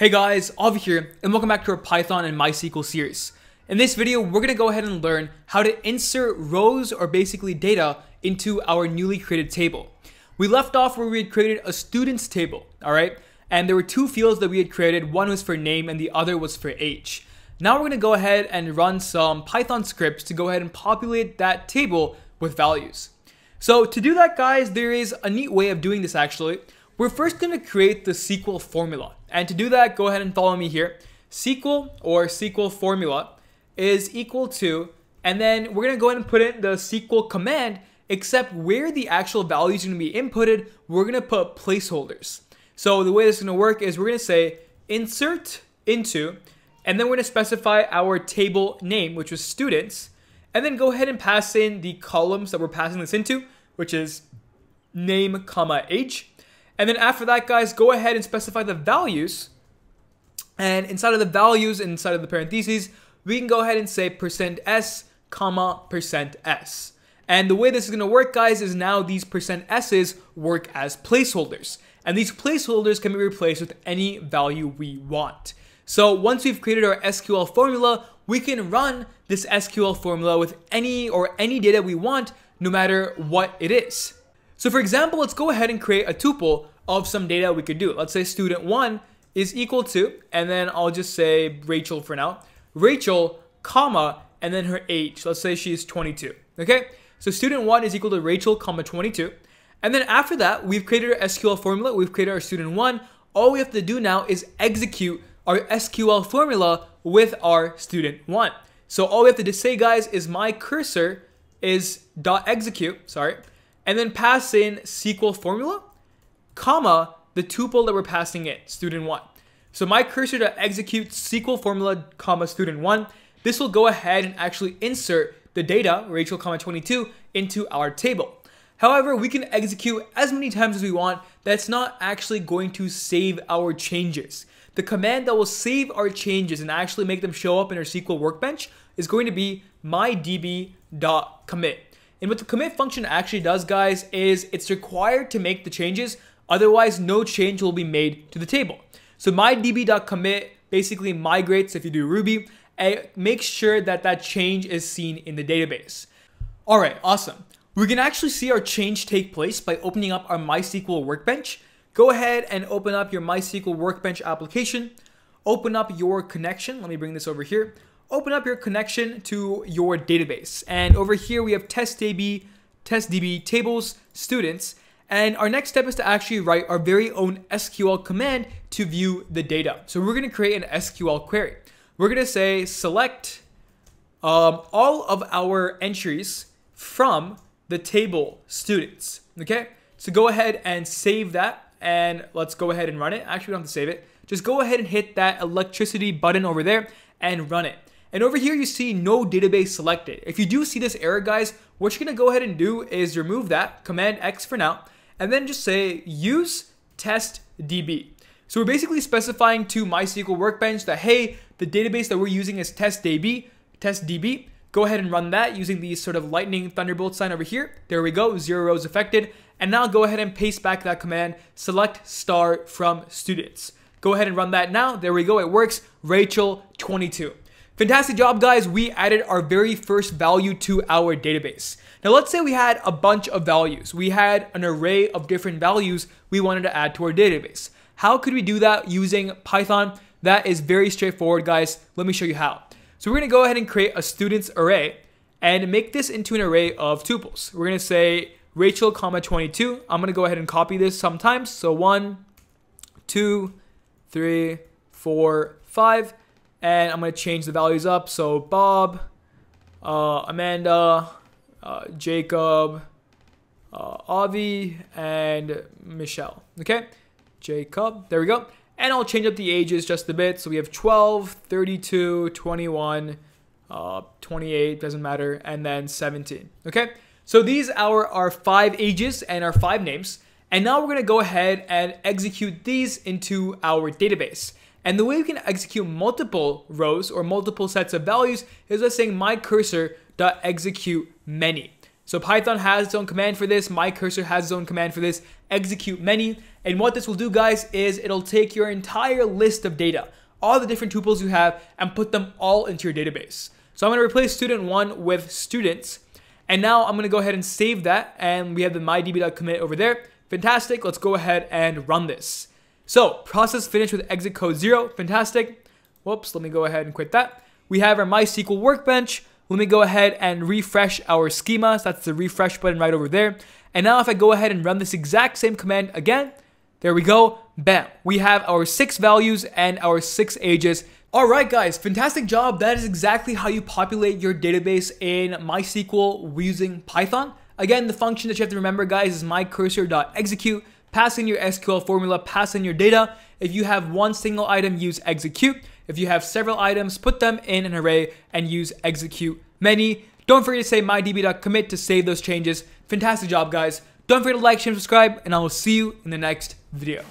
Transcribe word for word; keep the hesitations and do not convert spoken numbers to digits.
Hey guys, Avi here, and welcome back to our Python and MySQL series. In this video, we're gonna go ahead and learn how to insert rows or basically data into our newly created table. We left off where we had created a students table, all right? And there were two fields that we had created. One was for name and the other was for age. Now we're gonna go ahead and run some Python scripts to go ahead and populate that table with values. So to do that, guys, there is a neat way of doing this actually. We're first going to create the S Q L formula, and to do that, go ahead and follow me here. S Q L or S Q L formula is equal to, and then we're going to go ahead and put in the S Q L command, except where the actual value is going to be inputted, we're going to put placeholders. So the way this is going to work is we're going to say insert into, and then we're going to specify our table name, which was students, and then go ahead and pass in the columns that we're passing this into, which is name comma age. And then after that, guys, go ahead and specify the values. And inside of the values, inside of the parentheses, we can go ahead and say percent s, comma, percent s. And the way this is going to work, guys, is now these percent s's work as placeholders. And these placeholders can be replaced with any value we want. So once we've created our S Q L formula, we can run this S Q L formula with any or any data we want, no matter what it is. So for example, let's go ahead and create a tuple of some data we could do. Let's say student one is equal to, and then I'll just say Rachel for now. Rachel, comma, and then her age. Let's say she's twenty-two, okay? So student one is equal to Rachel, comma, twenty-two. And then after that, we've created our S Q L formula. We've created our student one. All we have to do now is execute our S Q L formula with our student one. So all we have to say, guys, is my cursor is dot execute, sorry, and then pass in S Q L formula, comma, the tuple that we're passing in, student one. So my cursor to execute S Q L formula, comma, student one. This will go ahead and actually insert the data, Rachel, comma, twenty-two, into our table. However, we can execute as many times as we want. That's not actually going to save our changes. The command that will save our changes and actually make them show up in our S Q L workbench is going to be mydb.commit. And what the commit function actually does, guys, is it's required to make the changes. Otherwise, no change will be made to the table. So mydb.commit basically migrates, if you do Ruby, and makes sure that that change is seen in the database. All right, awesome. We can actually see our change take place by opening up our MySQL workbench. Go ahead and open up your MySQL workbench application. Open up your connection. Let me bring this over here. Open up your connection to your database. And over here we have test D B, test D B tables, students. And our next step is to actually write our very own S Q L command to view the data. So we're gonna create an S Q L query. We're gonna say select um, all of our entries from the table students, okay? So go ahead and save that and let's go ahead and run it. Actually, we don't have to save it. Just go ahead and hit that electricity button over there and run it. And over here, you see no database selected. If you do see this error, guys, what you're gonna go ahead and do is remove that, Command X for now, and then just say use test D B. So we're basically specifying to MySQL Workbench that, hey, the database that we're using is test D B, test D B. Go ahead and run that using the sort of lightning thunderbolt sign over here. There we go, zero rows affected. And now go ahead and paste back that command, select star from students. Go ahead and run that now. There we go, it works, Rachel twenty-two. Fantastic job, guys. We added our very first value to our database. Now, let's say we had a bunch of values. We had an array of different values we wanted to add to our database. How could we do that using Python? That is very straightforward, guys. Let me show you how. So we're gonna go ahead and create a students array and make this into an array of tuples. We're gonna say Rachel, comma, twenty-two. I'm gonna go ahead and copy this sometimes. So one, two, three, four, five. And I'm going to change the values up. So Bob, uh, Amanda, uh, Jacob, uh, Avi, and Michelle. Okay, Jacob, there we go. And I'll change up the ages just a bit. So we have twelve, thirty-two, twenty-one, uh, twenty-eight, doesn't matter, and then seventeen. Okay, so these are our five ages and our five names. And now we're going to go ahead and execute these into our database. And the way we can execute multiple rows or multiple sets of values is by saying my cursor dot execute many. So Python has its own command for this. My cursor has its own command for this, execute many. And what this will do, guys, is it'll take your entire list of data, all the different tuples you have, and put them all into your database. So I'm gonna replace student one with students. And now I'm gonna go ahead and save that. And we have the mydb.commit over there. Fantastic, let's go ahead and run this. So process finished with exit code zero, fantastic. Whoops, let me go ahead and quit that. We have our MySQL workbench. Let me go ahead and refresh our schema. So that's the refresh button right over there. And now if I go ahead and run this exact same command again, there we go, bam. We have our six values and our six ages. All right, guys, fantastic job. That is exactly how you populate your database in MySQL using Python. Again, the function that you have to remember, guys, is myCursor.execute. Pass in your S Q L formula, pass in your data. If you have one single item, use execute. If you have several items, put them in an array and use execute many. Don't forget to say mydb.commit to save those changes. Fantastic job, guys. Don't forget to like, share, and subscribe, and I will see you in the next video.